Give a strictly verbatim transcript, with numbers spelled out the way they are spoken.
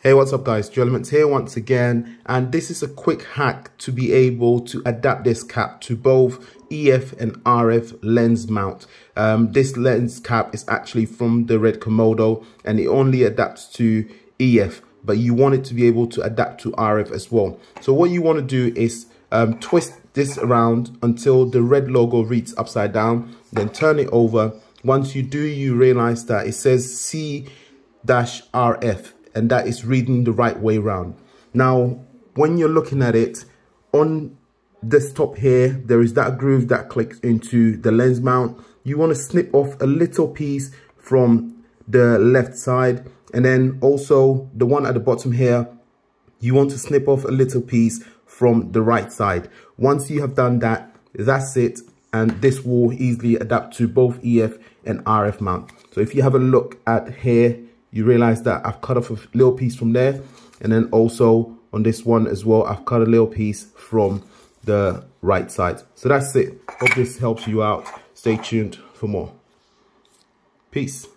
Hey, what's up guys, Joelements here once again, and this is a quick hack to be able to adapt this cap to both E F and R F lens mount. Um, this lens cap is actually from the Red Komodo and it only adapts to E F, but you want it to be able to adapt to R F as well. So what you want to do is um, twist this around until the red logo reads upside down, then turn it over. Once you do, you realize that it says C R F. And that is reading the right way round. Now, when you're looking at it, on this top here, there is that groove that clicks into the lens mount. You want to snip off a little piece from the left side. And then also the one at the bottom here, you want to snip off a little piece from the right side. Once you have done that, that's it. And this will easily adapt to both E F and R F mount. So if you have a look at here, you realize that I've cut off a little piece from there, and then also on this one as well, I've cut a little piece from the right side. So that's it. Hope this helps you out. Stay tuned for more. Peace.